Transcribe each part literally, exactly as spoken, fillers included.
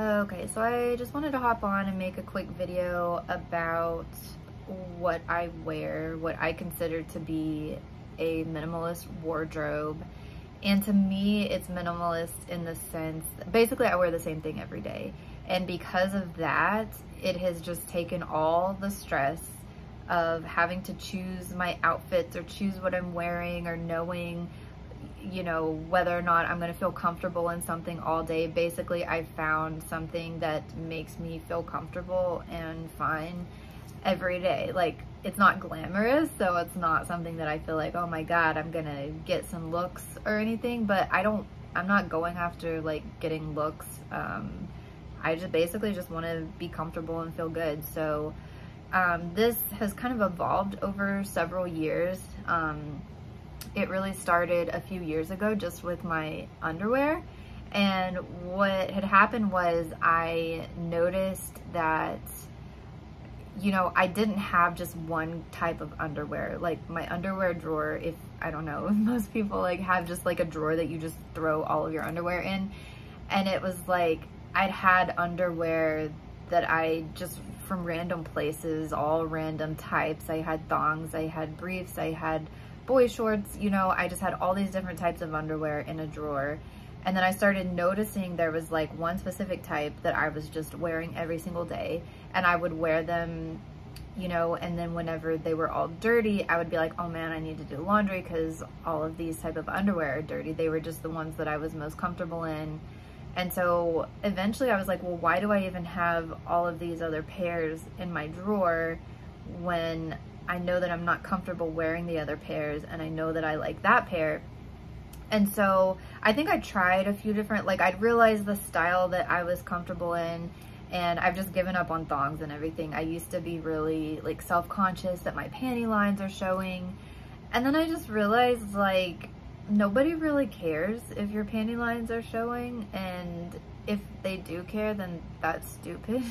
Okay, so I just wanted to hop on and make a quick video about what I wear, what I consider to be a minimalist wardrobe. And to me, it's minimalist in the sense, basically I wear the same thing every day. And because of that, it has just taken all the stress of having to choose my outfits or choose what I'm wearing or knowing, you know, whether or not I'm going to feel comfortable in something all day. Basically, I found something that makes me feel comfortable and fine every day. Like, it's not glamorous, so it's not something that I feel like, oh my god, I'm going to get some looks or anything, but I don't, I'm not going after like getting looks. Um, I just basically just want to be comfortable and feel good. So um, this has kind of evolved over several years. Um, It really started a few years ago just with my underwear, and what had happened was I noticed that, you know, I didn't have just one type of underwear. Like my underwear drawer, if I don't know, most people like have just like a drawer that you just throw all of your underwear in, and it was like I'd had underwear that I just from random places, all random types. I had thongs, I had briefs, I had boy shorts, you know, I just had all these different types of underwear in a drawer. And then I started noticing there was like one specific type that I was just wearing every single day, and I would wear them, you know, and then whenever they were all dirty, I would be like, oh man, I need to do laundry because all of these type of underwear are dirty. They were just the ones that I was most comfortable in. And so eventually I was like, well, why do I even have all of these other pairs in my drawer when I know that I'm not comfortable wearing the other pairs, and I know that I like that pair? And so I think I tried a few different, like I'd realized the style that I was comfortable in, and I've just given up on thongs and everything. I used to be really like self-conscious that my panty lines are showing, and then I just realized like nobody really cares if your panty lines are showing, and if they do care, then that's stupid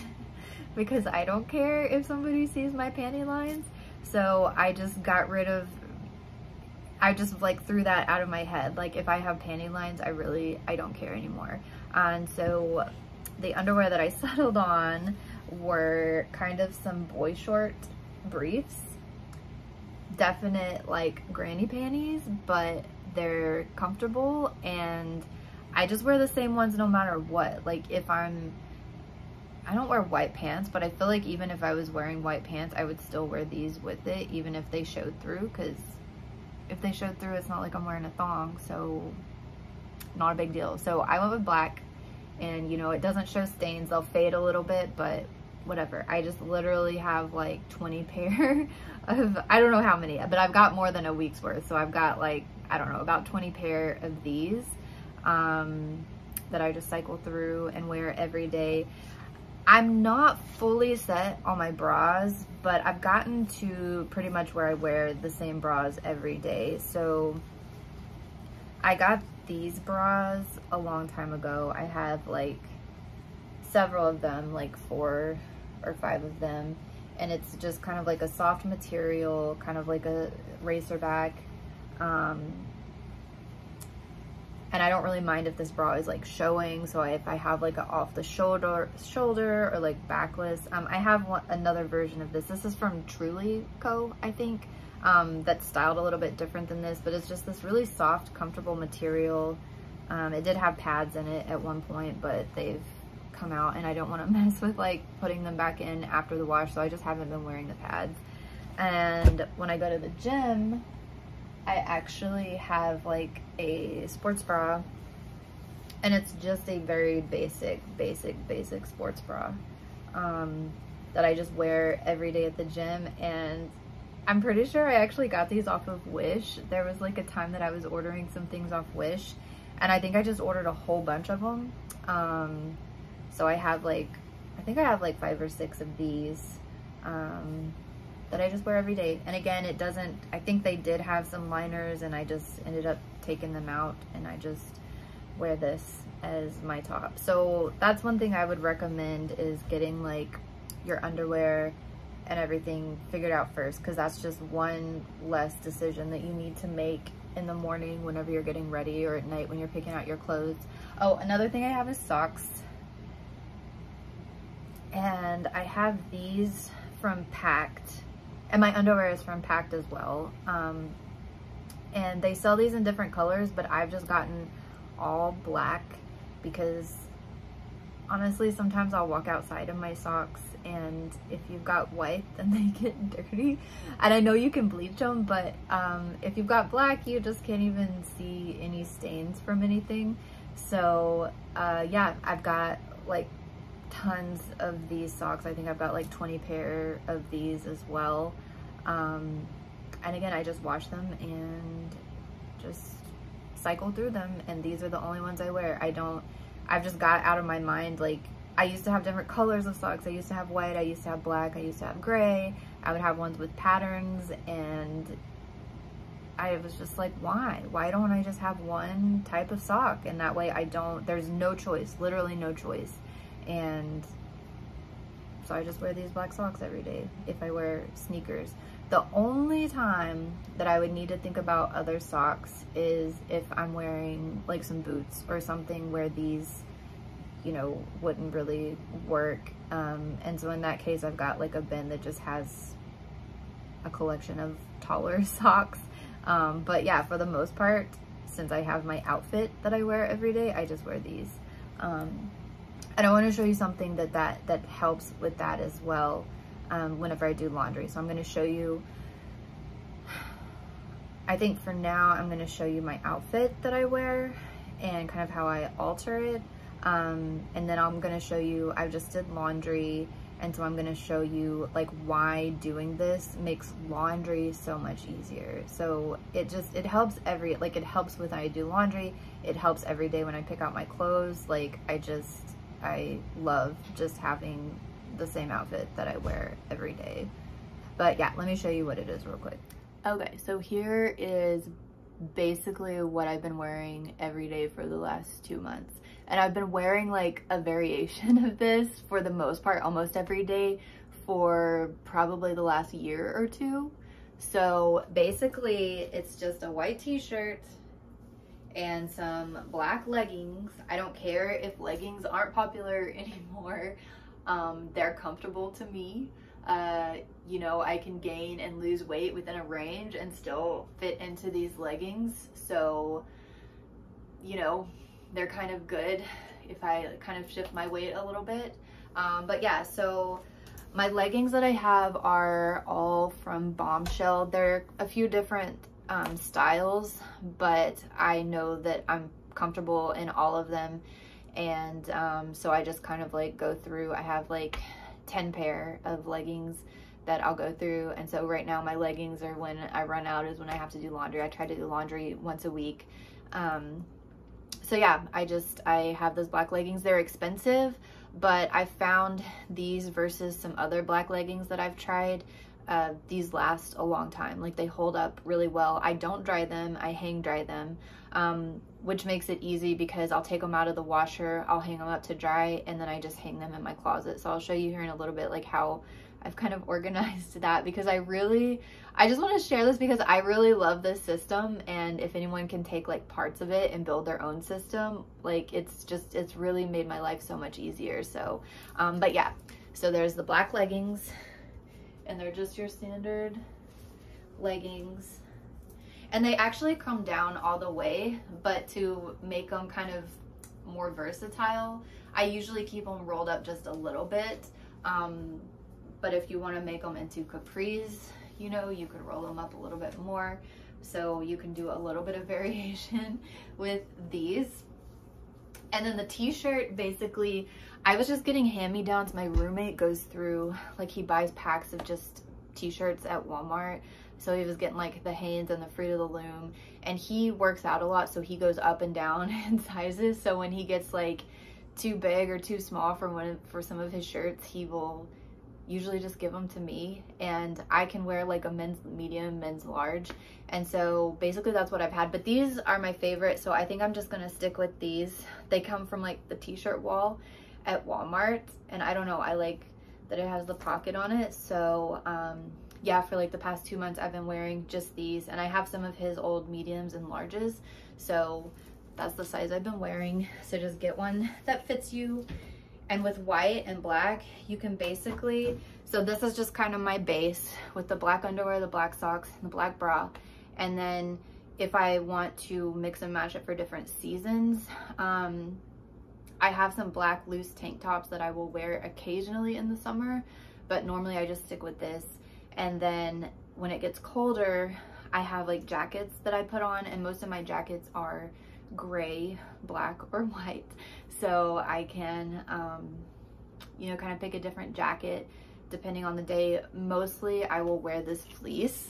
because I don't care if somebody sees my panty lines. So I just got rid of, I just like threw that out of my head. Like if I have panty lines, I really, I don't care anymore. And so the underwear that I settled on were kind of some boy short briefs, definite like granny panties, but they're comfortable, and I just wear the same ones no matter what. Like if I'm, I don't wear white pants, but I feel like even if I was wearing white pants, I would still wear these with it, even if they showed through, because if they showed through, it's not like I'm wearing a thong, so not a big deal. So I went with black, and you know, it doesn't show stains, they'll fade a little bit, but whatever. I just literally have like twenty pair of, I don't know how many, but I've got more than a week's worth, so I've got like, I don't know, about twenty pair of these um, that I just cycle through and wear every day. I'm not fully set on my bras, but I've gotten to pretty much where I wear the same bras every day. So I got these bras a long time ago. I have like several of them, like four or five of them. And it's just kind of like a soft material, kind of like a racerback. Um, And I don't really mind if this bra is like showing. So if I have like an off the shoulder shoulder or like backless, um, I have one, another version of this. This is from Truly Co, I think, um, that's styled a little bit different than this, but it's just this really soft, comfortable material. Um, it did have pads in it at one point, but they've come out, and I don't want to mess with like putting them back in after the wash. So I just haven't been wearing the pads. And when I go to the gym, I actually have like a sports bra, and it's just a very basic, basic, basic sports bra um, that I just wear every day at the gym. And I'm pretty sure I actually got these off of Wish. There was like a time that I was ordering some things off Wish, and I think I just ordered a whole bunch of them. Um, so I have like, I think I have like five or six of these. Um, that I just wear every day. And again, it doesn't, I think they did have some liners, and I just ended up taking them out, and I just wear this as my top. So that's one thing I would recommend, is getting like your underwear and everything figured out first, because that's just one less decision that you need to make in the morning whenever you're getting ready, or at night when you're picking out your clothes. Oh, another thing I have is socks. and I have these from Pact, and my underwear is from Pact as well. Um, and they sell these in different colors, but I've just gotten all black because honestly, sometimes I'll walk outside in my socks, and if you've got white, then they get dirty. And I know you can bleach them, but um, if you've got black, you just can't even see any stains from anything. So uh, yeah, I've got like tons of these socks. I think I've got like twenty pair of these as well. Um, and again, I just wash them and just cycle through them. And these are the only ones I wear. I don't, I've just got out of my mind, like, I used to have different colors of socks. I used to have white, I used to have black, I used to have gray. I would have ones with patterns, and I was just like, why? Why don't I just have one type of sock? And that way I don't, there's no choice, literally no choice. And so I just wear these black socks every day if I wear sneakers. The only time that I would need to think about other socks is if I'm wearing like some boots or something where these, you know, wouldn't really work. Um, and so in that case, I've got like a bin that just has a collection of taller socks. Um, but yeah, for the most part, since I have my outfit that I wear every day, I just wear these. Um, and I want to show you something that, that, that helps with that as well. Um, whenever I do laundry. So I'm going to show you, I think for now, I'm going to show you my outfit that I wear and kind of how I alter it. Um, and then I'm going to show you, I just did laundry. And so I'm going to show you like why doing this makes laundry so much easier. So it just, it helps every, like it helps with when I do laundry. It helps every day when I pick out my clothes. Like I just, I love just having the same outfit that I wear every day. But yeah, let me show you what it is real quick. Okay, so here is basically what I've been wearing every day for the last two months. And I've been wearing like a variation of this for the most part, almost every day for probably the last year or two. So basically it's just a white t-shirt and some black leggings. I don't care if leggings aren't popular anymore. Um, they're comfortable to me. Uh, you know, I can gain and lose weight within a range and still fit into these leggings. So, you know, they're kind of good if I kind of shift my weight a little bit. Um, but yeah, so my leggings that I have are all from Bombshell. They're a few different um, styles, but I know that I'm comfortable in all of them. And um, so I just kind of like go through, I have like ten pair of leggings that I'll go through. And so right now my leggings are when I run out is when I have to do laundry. I try to do laundry once a week. Um, so yeah, I just, I have those black leggings. They're expensive, but I found these versus some other black leggings that I've tried. Uh, these last a long time. Like they hold up really well. I don't dry them, I hang dry them, um, which makes it easy because I'll take them out of the washer, I'll hang them up to dry, and then I just hang them in my closet. So I'll show you here in a little bit like how I've kind of organized that, because I really, I just want to share this because I really love this system. And if anyone can take like parts of it and build their own system, like it's just, it's really made my life so much easier. So, um, but yeah, so there's the black leggings. And they're just your standard leggings. And they actually come down all the way, but to make them kind of more versatile, I usually keep them rolled up just a little bit. Um, but if you want to make them into capris, you know, you could roll them up a little bit more. So you can do a little bit of variation with these. And then the t-shirt, basically, I was just getting hand-me-downs. My roommate goes through, like he buys packs of just t-shirts at Walmart. So he was getting like the Hanes and the Fruit of the Loom. And he works out a lot, so he goes up and down in sizes. So when he gets like too big or too small for, one of, for some of his shirts, he will usually just give them to me. And I can wear like a men's medium, men's large. And so basically that's what I've had, but these are my favorite. So I think I'm just gonna stick with these. They come from like the t-shirt wall at Walmart. And I don't know, I like that it has the pocket on it. So um, yeah, for like the past two months, I've been wearing just these, and I have some of his old mediums and larges. So that's the size I've been wearing. So just get one that fits you. And with white and black, you can basically, so this is just kind of my base with the black underwear, the black socks, and the black bra. And then if I want to mix and match it for different seasons, um, I have some black loose tank tops that I will wear occasionally in the summer, but normally I just stick with this. And then when it gets colder, I have like jackets that I put on, and most of my jackets are gray, black, or white, so I can um you know, kind of pick a different jacket depending on the day. Mostly I will wear this fleece.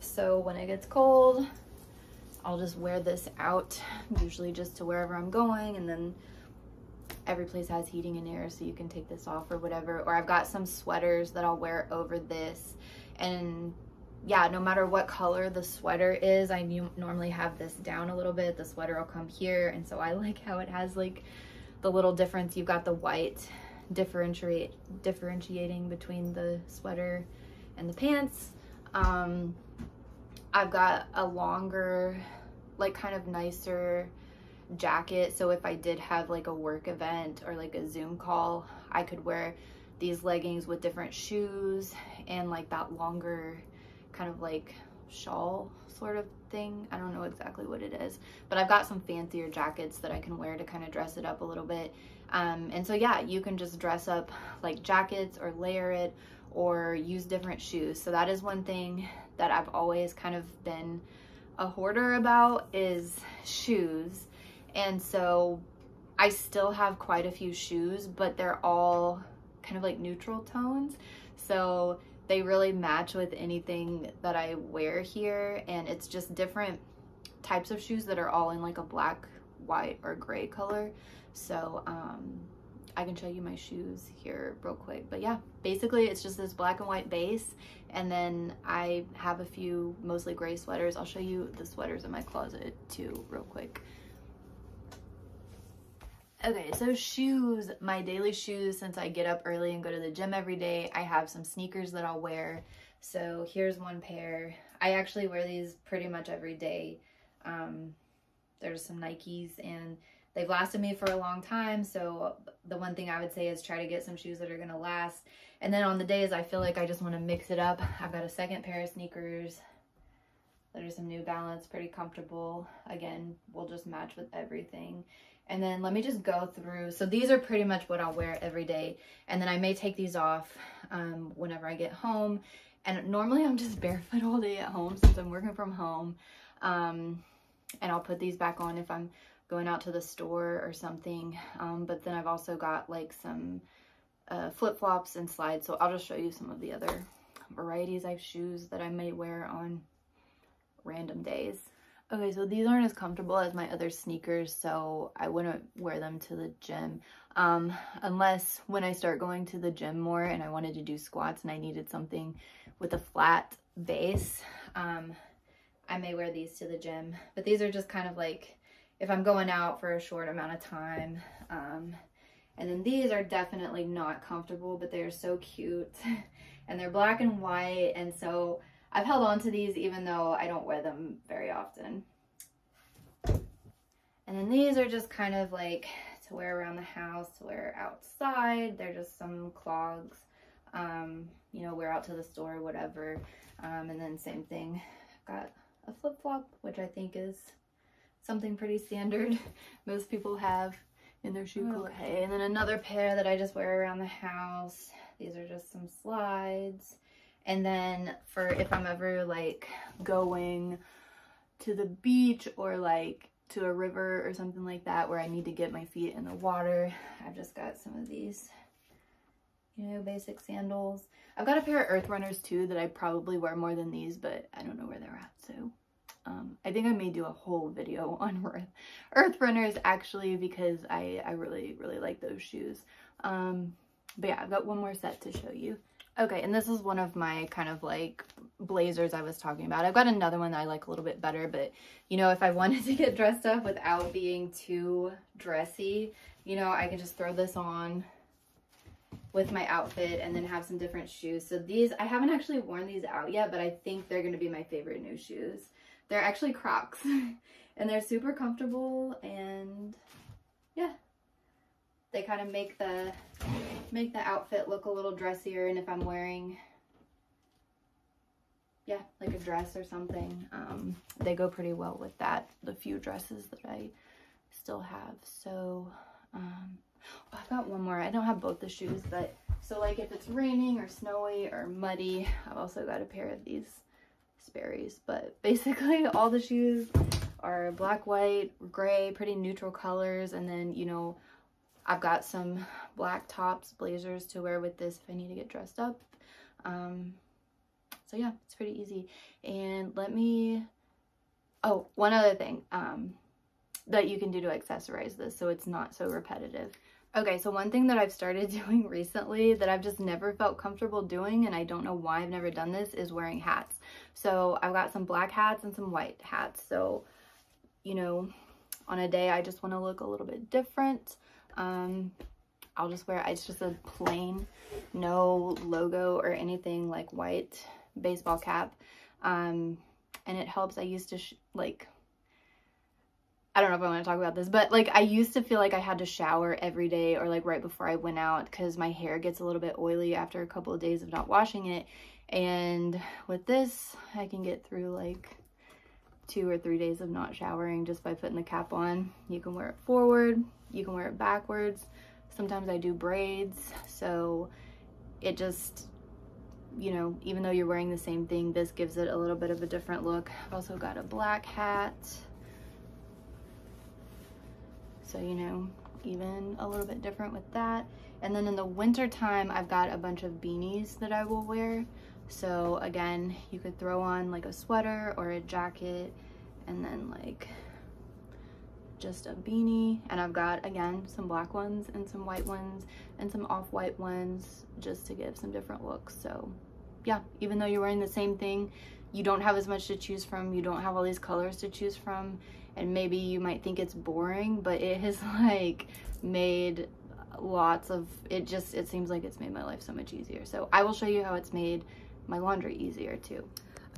So when it gets cold, I'll just wear this out, usually just to wherever I'm going, and then every place has heating and air, so you can take this off or whatever. Or I've got some sweaters that I'll wear over this, and yeah, no matter what color the sweater is, I normally have this down a little bit. The sweater will come here, and so I like how it has like the little difference. You've got the white differentiate differentiating between the sweater and the pants. Um, I've got a longer, like kind of nicer jacket, so if I did have like a work event or like a Zoom call, I could wear these leggings with different shoes and like that longer kind of like shawl sort of thing. I don't know exactly what it is, but I've got some fancier jackets that I can wear to kind of dress it up a little bit. Um, and so yeah, you can just dress up like jackets or layer it or use different shoes. So that is one thing that I've always kind of been a hoarder about, is shoes. And so I still have quite a few shoes, but they're all kind of like neutral tones. So they really match with anything that I wear here, and it's just different types of shoes that are all in like a black, white, or gray color. So um, I can show you my shoes here real quick, but yeah, basically it's just this black and white base, and then I have a few mostly gray sweaters. I'll show you the sweaters in my closet too real quick. Okay, so shoes, my daily shoes, since I get up early and go to the gym every day, I have some sneakers that I'll wear. So here's one pair. I actually wear these pretty much every day. Um, there's some Nikes, and they've lasted me for a long time. So the one thing I would say is try to get some shoes that are going to last. And then on the days I feel like I just want to mix it up, I've got a second pair of sneakers that are some New Balance, pretty comfortable. Again, will just match with everything. And then let me just go through. So these are pretty much what I'll wear every day. And then I may take these off um, whenever I get home. And normally I'm just barefoot all day at home since I'm working from home. Um, and I'll put these back on if I'm going out to the store or something. Um, but then I've also got like some uh, flip-flops and slides. So I'll just show you some of the other varieties. I have shoes that I may wear on random days. Okay, so these aren't as comfortable as my other sneakers, so I wouldn't wear them to the gym. Um, unless when I start going to the gym more and I wanted to do squats and I needed something with a flat base, um, I may wear these to the gym. But these are just kind of like if I'm going out for a short amount of time. Um, and then these are definitely not comfortable, but they're so cute. And they're black and white, and so I've held on to these even though I don't wear them very often. And then these are just kind of like to wear around the house, to wear outside. They're just some clogs, um, you know, wear out to the store, whatever. Um, and then same thing, I've got a flip-flop, which I think is something pretty standard most people have in their shoe collection. Okay, and then another pair that I just wear around the house. These are just some slides. And then for if I'm ever like going to the beach or like to a river or something like that where I need to get my feet in the water, I've just got some of these, you know, basic sandals. I've got a pair of Earthrunners too that I probably wear more than these, but I don't know where they're at. So um, I think I may do a whole video on Earthrunners actually, because I, I really, really like those shoes. Um, but yeah, I've got one more set to show you. Okay, and this is one of my kind of like blazers I was talking about. I've got another one that I like a little bit better, but you know, if I wanted to get dressed up without being too dressy, you know, I can just throw this on with my outfit and then have some different shoes. So these, I haven't actually worn these out yet, but I think they're gonna be my favorite new shoes. They're actually Crocs. and they're super comfortable, and yeah, they kind of make the make the outfit look a little dressier. And if I'm wearing yeah like a dress or something, um, they go pretty well with that, the few dresses that I still have. So um, oh, I've got one more. I don't have both the shoes, but so like if it's raining or snowy or muddy, I've also got a pair of these Sperry's. But basically all the shoes are black, white, gray, pretty neutral colors, and then, you know, I've got some black tops, blazers to wear with this if I need to get dressed up. Um, so yeah, it's pretty easy. And let me, oh, one other thing um, that you can do to accessorize this so it's not so repetitive. Okay, so one thing that I've started doing recently that I've just never felt comfortable doing, and I don't know why I've never done this, is wearing hats. So I've got some black hats and some white hats. So, you know, on a day I just want to look a little bit different, um, I'll just wear, it's just a plain, no logo or anything, like white baseball cap. Um, and it helps. I used to, sh like... I don't know if I want to talk about this, but like I used to feel like I had to shower every day or like right before I went out, because my hair gets a little bit oily after a couple of days of not washing it. And with this, I can get through like two or three days of not showering just by putting the cap on. You can wear it forward, you can wear it backwards. Sometimes I do braids, so it just, you know, even though you're wearing the same thing, this gives it a little bit of a different look. I've also got a black hat. So, you know, even a little bit different with that. And then in the winter time, I've got a bunch of beanies that I will wear. So again, you could throw on like a sweater or a jacket and then like just a beanie. And I've got, again, some black ones and some white ones and some off-white ones just to give some different looks. So yeah, even though you're wearing the same thing, you don't have as much to choose from. You don't have all these colors to choose from. And maybe you might think it's boring, but it has like made lots of, it just, it seems like it's made my life so much easier. So I will show you how it's made my laundry easier too.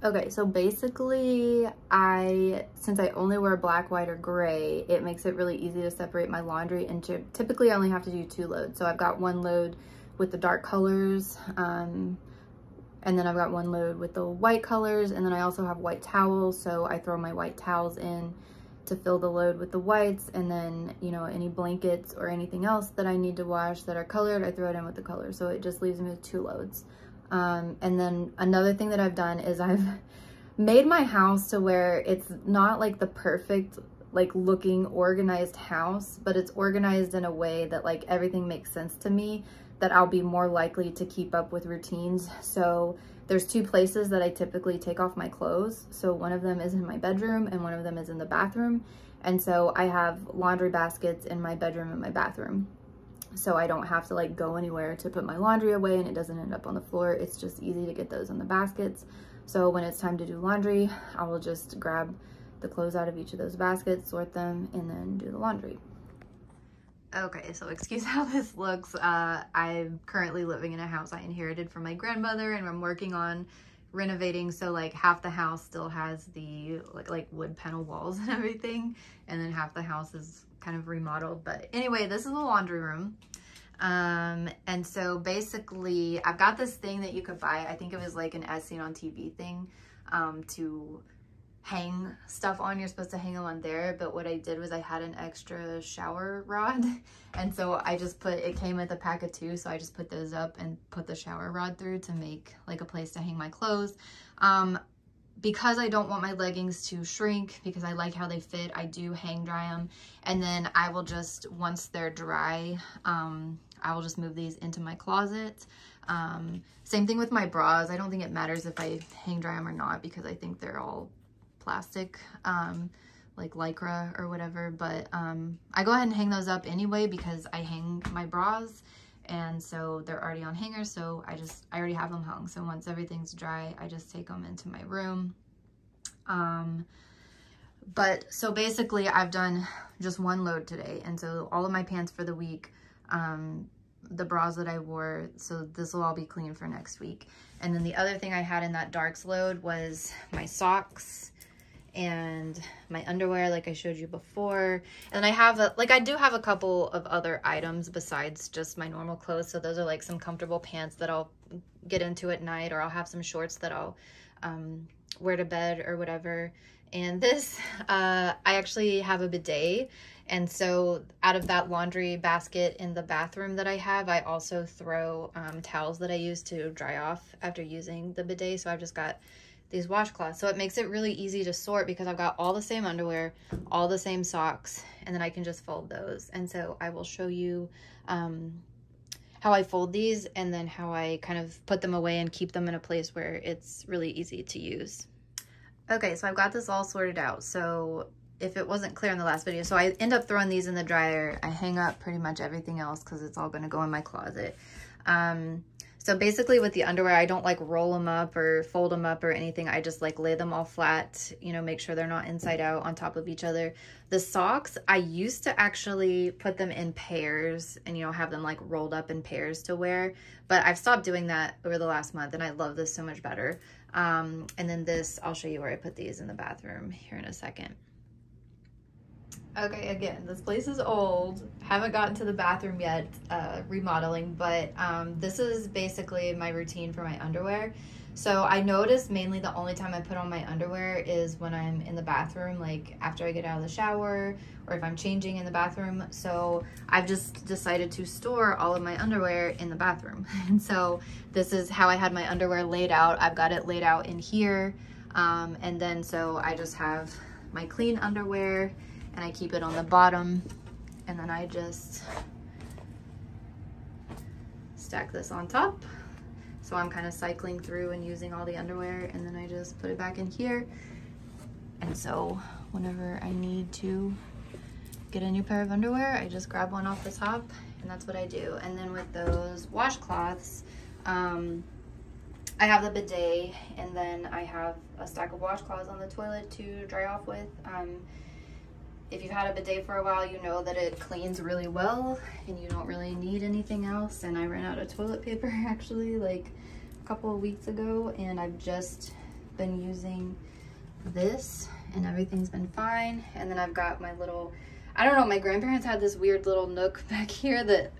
Okay, so basically I, since I only wear black, white, or gray, it makes it really easy to separate my laundry into, typically I only have to do two loads. So I've got one load with the dark colors, um, and then I've got one load with the white colors, and then I also have white towels. So I throw my white towels in to fill the load with the whites, and then, you know, any blankets or anything else that I need to wash that are colored, I throw it in with the color. So it just leaves me with two loads. Um, and then another thing that I've done is I've made my house to where it's not like the perfect, like looking organized house, but it's organized in a way that like everything makes sense to me, that I'll be more likely to keep up with routines. So there's two places that I typically take off my clothes. So one of them is in my bedroom and one of them is in the bathroom. And so I have laundry baskets in my bedroom and my bathroom. So I don't have to like go anywhere to put my laundry away, and it doesn't end up on the floor. It's just easy to get those in the baskets. So when it's time to do laundry, I will just grab the clothes out of each of those baskets, sort them, and then do the laundry. Okay, so excuse how this looks. Uh, I'm currently living in a house I inherited from my grandmother, and I'm working on renovating. So like half the house still has the like, like wood panel walls and everything. And then half the house is kind of remodeled. But anyway, this is the laundry room. Um, and so basically I've got this thing that you could buy. I think it was like an As Seen on T V thing, um, to hang stuff on. You're supposed to hang them on there, but what I did was I had an extra shower rod, and so I just put, it came with a pack of two, so I just put those up and put the shower rod through to make like a place to hang my clothes. Um, because I don't want my leggings to shrink, because I like how they fit, I do hang dry them, and then I will just, once they're dry, um, I will just move these into my closet. Um, same thing with my bras. I don't think it matters if I hang dry them or not, because I think they're all plastic, um, like Lycra or whatever, but um, I go ahead and hang those up anyway, because I hang my bras, and so they're already on hangers, so I just, I already have them hung. So once everything's dry, I just take them into my room. Um, but so basically I've done just one load today, and so all of my pants for the week, um, the bras that I wore, so this will all be clean for next week. And then the other thing I had in that darks load was my socks and my underwear, like I showed you before. And I have a, like I do have a couple of other items besides just my normal clothes. So those are like some comfortable pants that I'll get into at night, or I'll have some shorts that I'll um, wear to bed or whatever. And this, uh, I actually have a bidet. And so out of that laundry basket in the bathroom that I have, I also throw um, towels that I use to dry off after using the bidet. So I've just got these washcloths. So it makes it really easy to sort because I've got all the same underwear, all the same socks, and then I can just fold those. And so I will show you um, how I fold these and then how I kind of put them away and keep them in a place where it's really easy to use. Okay, so I've got this all sorted out. So if it wasn't clear in the last video, so I end up throwing these in the dryer. I hang up pretty much everything else because it's all gonna go in my closet. Um, So basically with the underwear, I don't like roll them up or fold them up or anything. I just like lay them all flat, you know, make sure they're not inside out on top of each other. The socks, I used to actually put them in pairs and, you know, have them like rolled up in pairs to wear. But I've stopped doing that over the last month and I love this so much better. Um, and then this, I'll show you where I put these in the bathroom here in a second. Okay, again, this place is old. Haven't gotten to the bathroom yet, uh, remodeling, but um, this is basically my routine for my underwear. So I noticed mainly the only time I put on my underwear is when I'm in the bathroom, like after I get out of the shower or if I'm changing in the bathroom. So I've just decided to store all of my underwear in the bathroom. And so this is how I had my underwear laid out. I've got it laid out in here. Um, and then so I just have my clean underwear and I keep it on the bottom, and then I just stack this on top. So I'm kind of cycling through and using all the underwear, and then I just put it back in here. And so whenever I need to get a new pair of underwear, I just grab one off the top, and that's what I do. And then with those washcloths, um, I have the bidet, and then I have a stack of washcloths on the toilet to dry off with. Um, If you've had a bidet for a while, you know that it cleans really well and you don't really need anything else. And I ran out of toilet paper actually like a couple of weeks ago, and I've just been using this and everything's been fine. And then I've got my little, I don't know, my grandparents had this weird little nook back here that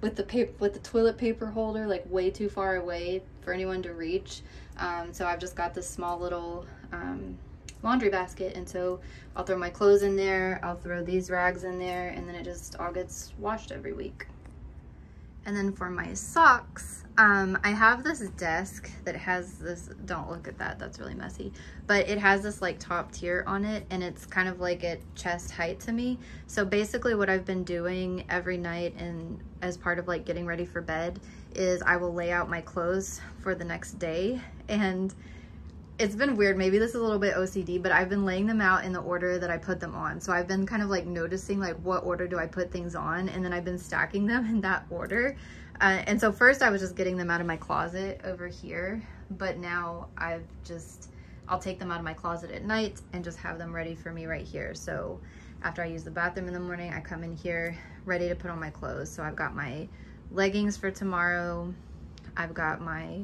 with the paper, with the toilet paper holder like way too far away for anyone to reach. Um, so I've just got this small little, um, laundry basket, and so I'll throw my clothes in there, I'll throw these rags in there, and then it just all gets washed every week. And then for my socks, um, I have this desk that has this, don't look at that, that's really messy, but it has this like top tier on it, and it's kind of like at chest height to me. So basically what I've been doing every night and as part of like getting ready for bed is I will lay out my clothes for the next day. And it's been weird, maybe this is a little bit O C D, but I've been laying them out in the order that I put them on. So I've been kind of like noticing like what order do I put things on, and then I've been stacking them in that order. Uh, and so first I was just getting them out of my closet over here, but now I've just, I'll take them out of my closet at night and just have them ready for me right here. So after I use the bathroom in the morning, I come in here ready to put on my clothes. So I've got my leggings for tomorrow, I've got my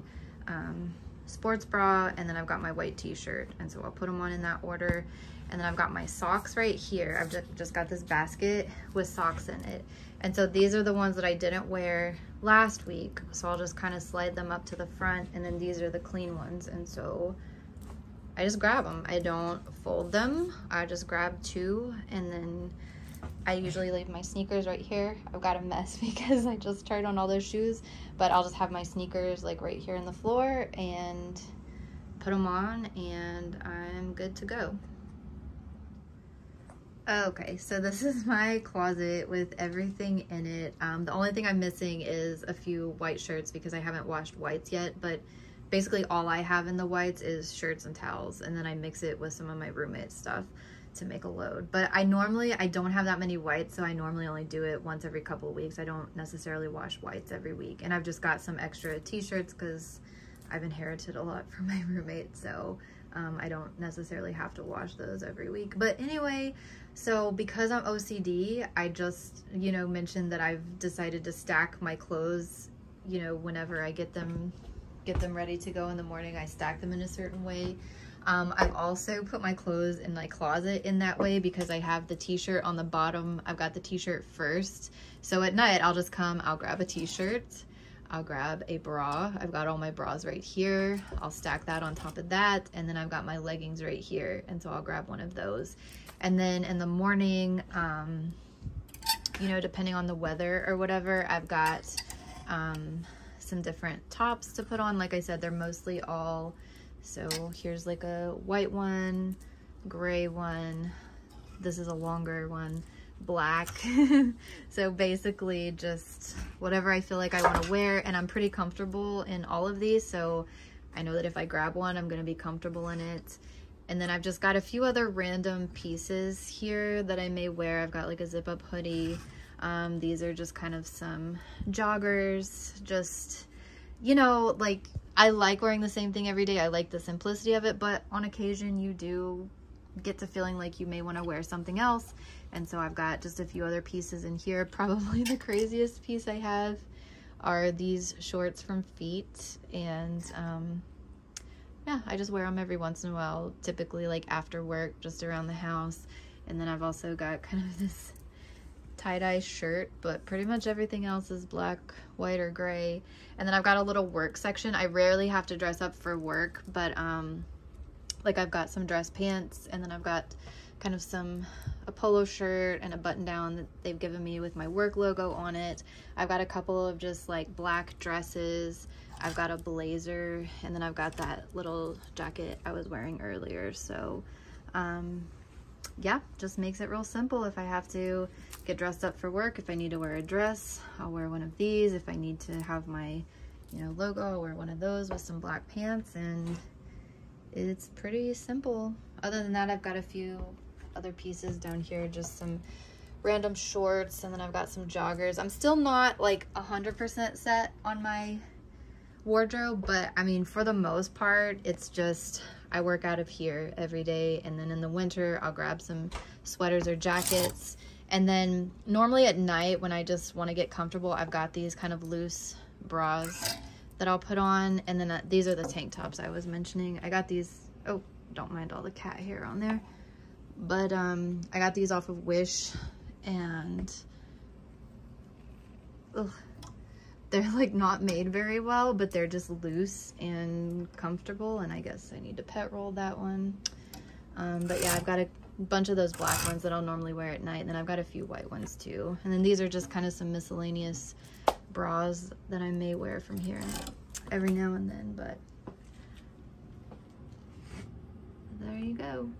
um, sports bra, and then I've got my white t-shirt, and so I'll put them on in that order. And then I've got my socks right here. I've just, just got this basket with socks in it, and so these are the ones that I didn't wear last week, so I'll just kind of slide them up to the front, and then these are the clean ones, and so I just grab them. I don't fold them, I just grab two, and then I usually leave my sneakers right here. I've got a mess because I just tried on all those shoes, but I'll just have my sneakers like right here on the floor and put them on, and I'm good to go. Okay, so this is my closet with everything in it. Um, the only thing I'm missing is a few white shirts because I haven't washed whites yet, but basically all I have in the whites is shirts and towels, and then I mix it with some of my roommate stuff to make a load. But I normally, I don't have that many whites, so I normally only do it once every couple of weeks. I don't necessarily wash whites every week, and I've just got some extra t-shirts because I've inherited a lot from my roommate, so um, I don't necessarily have to wash those every week. But anyway, so because I'm O C D, I just, you know, mentioned that I've decided to stack my clothes, you know, whenever I get them, get them ready to go in the morning, I stack them in a certain way. Um, I've also put my clothes in my closet in that way because I have the t-shirt on the bottom. I've got the t-shirt first. So at night I'll just come, I'll grab a t-shirt, I'll grab a bra. I've got all my bras right here. I'll stack that on top of that. And then I've got my leggings right here. And so I'll grab one of those. And then in the morning, um, you know, depending on the weather or whatever, I've got um, some different tops to put on. Like I said, they're mostly all, so here's like a white one, gray one. This is a longer one. Black. So basically just whatever I feel like I want to wear, and I'm pretty comfortable in all of these, so I know that if I grab one I'm going to be comfortable in it. And then I've just got a few other random pieces here that I may wear. I've got like a zip-up hoodie. Um, these are just kind of some joggers, just, you know, like I like wearing the same thing every day. I like the simplicity of it, but on occasion you do get to feeling like you may want to wear something else. And so I've got just a few other pieces in here. Probably the craziest piece I have are these shorts from Feet. And um, yeah, I just wear them every once in a while, typically like after work, just around the house. And then I've also got kind of this tie-dye shirt, but pretty much everything else is black, white, or gray. And then I've got a little work section. I rarely have to dress up for work, but um, like I've got some dress pants, and then I've got kind of some a polo shirt and a button down that they've given me with my work logo on it. I've got a couple of just like black dresses. I've got a blazer, and then I've got that little jacket I was wearing earlier. So um, yeah, just makes it real simple. If I have to get dressed up for work, if I need to wear a dress, I'll wear one of these. If I need to have my, you know, logo, I'll wear one of those with some black pants, and it's pretty simple. Other than that, I've got a few other pieces down here, just some random shorts, and then I've got some joggers. I'm still not like a hundred percent set on my wardrobe, but I mean, for the most part, it's just I work out of here every day, and then in the winter I'll grab some sweaters or jackets. And then normally at night when I just want to get comfortable, I've got these kind of loose bras that I'll put on. And then uh, these are the tank tops I was mentioning. I got these, oh, don't mind all the cat hair on there. But um, I got these off of Wish, and ugh, they're like not made very well, but they're just loose and comfortable. And I guess I need to pet roll that one. Um, but yeah, I've got a bunch of those black ones that I'll normally wear at night. And then I've got a few white ones too. And then these are just kind of some miscellaneous bras that I may wear from here every now and then, but there you go.